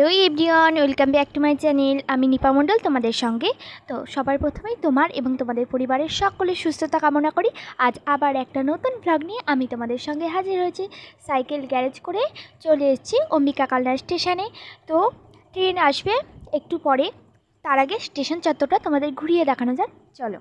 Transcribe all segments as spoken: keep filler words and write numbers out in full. Hello everyone, welcome back to my channel. আমি নিপা মণ্ডল তোমাদের সঙ্গে। তো সবার প্রথমেই তোমার এবং তোমাদের পরিবারের সকলের সুস্থতা কামনা করি। আজ আবার একটা নতুন ব্লগ নিয়ে আমি তোমাদের সঙ্গে হাজির হয়েছি। সাইকেল গ্যারেজ করে চলে এসেছি অম্বিকা কালনা স্টেশনে। তো ট্রেন আসবে একটু পরে, তার আগে স্টেশন চত্বরটা তোমাদের ঘুরিয়ে দেখানো যাক, চলো।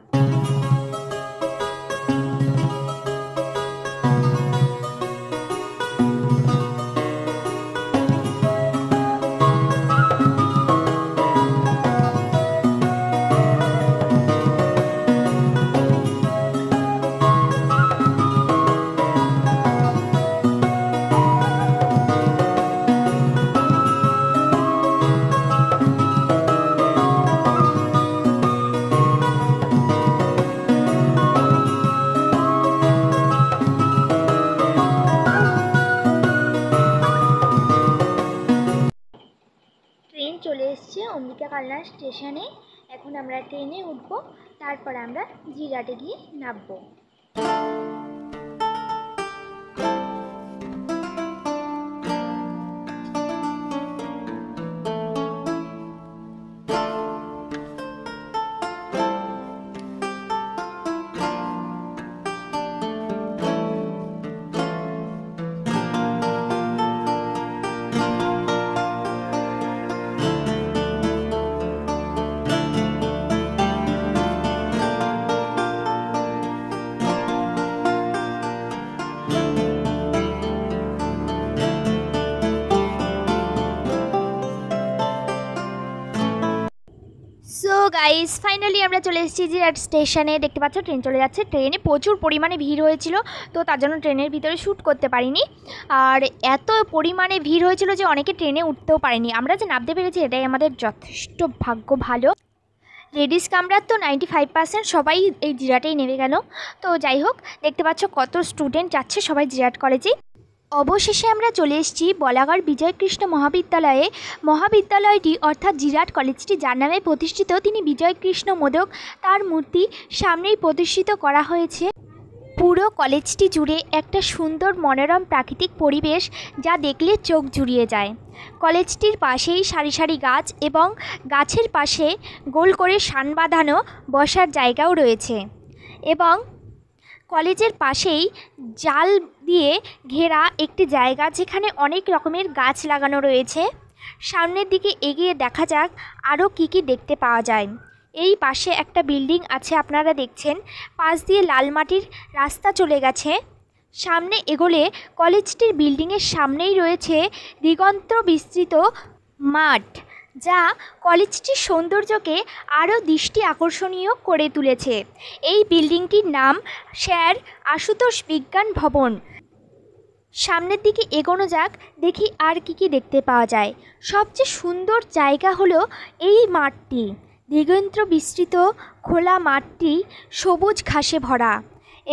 অম্বিকা কালনা স্টেশনে এখন আমরা ট্রেনে উঠবো, তারপর আমরা জিরাটে গিয়ে নামবো। গাইস, ফাইনালি আমরা চলে এসেছি জিরাট স্টেশনে। দেখতে পাচ্ছ ট্রেন চলে যাচ্ছে। ট্রেনে প্রচুর পরিমাণে ভিড় হয়েছিল, তো তার জন্য ট্রেনের ভিতরে শ্যুট করতে পারিনি। আর এত পরিমাণে ভিড় হয়েছিল যে অনেকে ট্রেনে উঠতেও পারেনি। আমরা যে নামতে পেরেছি এটাই আমাদের যথেষ্ট ভাগ্য ভালো। লেডিস কামরার তো নাইনটি ফাইভ পার্সেন্ট সবাই এই জিরাটেই নেমে গেল। তো যাই হোক, দেখতে পাচ্ছ কত স্টুডেন্ট যাচ্ছে সবাই জিরাট কলেজে। অবশেষে আমরা চলে এসেছি বলাগড় বিজয়কৃষ্ণ মহাবিদ্যালয়ে। মহাবিদ্যালয়টি অর্থাৎ জিরাট কলেজটি যার নামে প্রতিষ্ঠিত, তিনি বিজয়কৃষ্ণ মোদক, তার মূর্তি সামনেই প্রতিষ্ঠিত করা হয়েছে। পুরো কলেজটি জুড়ে একটা সুন্দর মনোরম প্রাকৃতিক পরিবেশ, যা দেখলে চোখ জুড়িয়ে যায়। কলেজটির পাশেই সারি সারি গাছ এবং গাছের পাশে গোল করে শান বাঁধানো বসার জায়গাও রয়েছে, এবং কলেজের পাশেই জাল দিয়ে ঘেরা একটি জায়গা যেখানে অনেক রকমের গাছ লাগানো রয়েছে। সামনের দিকে এগিয়ে দেখা যাক আরও কী কী দেখতে পাওয়া যায়। এই পাশে একটা বিল্ডিং আছে আপনারা দেখছেন, পাশ দিয়ে লাল মাটির রাস্তা চলে গেছে। সামনে এগোলে কলেজটির বিল্ডিংয়ের সামনেই রয়েছে দিগন্ত বিস্তৃত মাঠ, যা কলেজটির সৌন্দর্যকে আরও দৃষ্টি আকর্ষণীয় করে তুলেছে। এই বিল্ডিংটির নাম স্যার আশুতোষ বিজ্ঞান ভবন। সামনের দিকে এগোনো যাক, দেখি আর কী কী দেখতে পাওয়া যায়। সবচেয়ে সুন্দর জায়গা হলো এই মাঠটি। দিগন্ত বিস্তৃত খোলা মাঠটি সবুজ ঘাসে ভরা,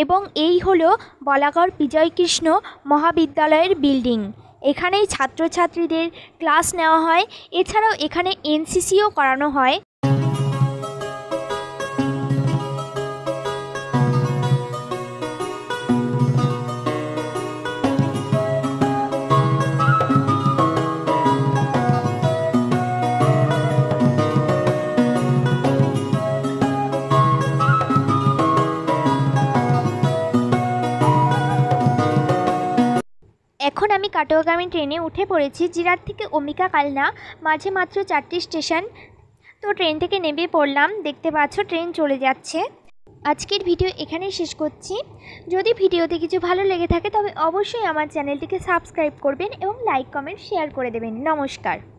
এবং এই হলো বলাগড় বিজয়কৃষ্ণ মহাবিদ্যালয়ের বিল্ডিং। এখানেই ছাত্রছাত্রীদের ক্লাস নেওয়া হয়, এছাড়াও এখানে এন সি সিও করানো হয়। এখন আমি কাটোয়াগামী ট্রেনে উঠে পড়েছি। জিরাট থেকে অম্বিকা কালনা মাঝে মাত্র চারটি স্টেশন। তো ট্রেন থেকে নেমে পড়লাম, দেখতে পাচ্ছ ট্রেন চলে যাচ্ছে। আজকের ভিডিও এখানেই শেষ করছি। যদি ভিডিওতে কিছু ভালো লেগে থাকে তবে অবশ্যই আমার চ্যানেলটিকে সাবস্ক্রাইব করবেন এবং লাইক কমেন্ট শেয়ার করে দেবেন। নমস্কার।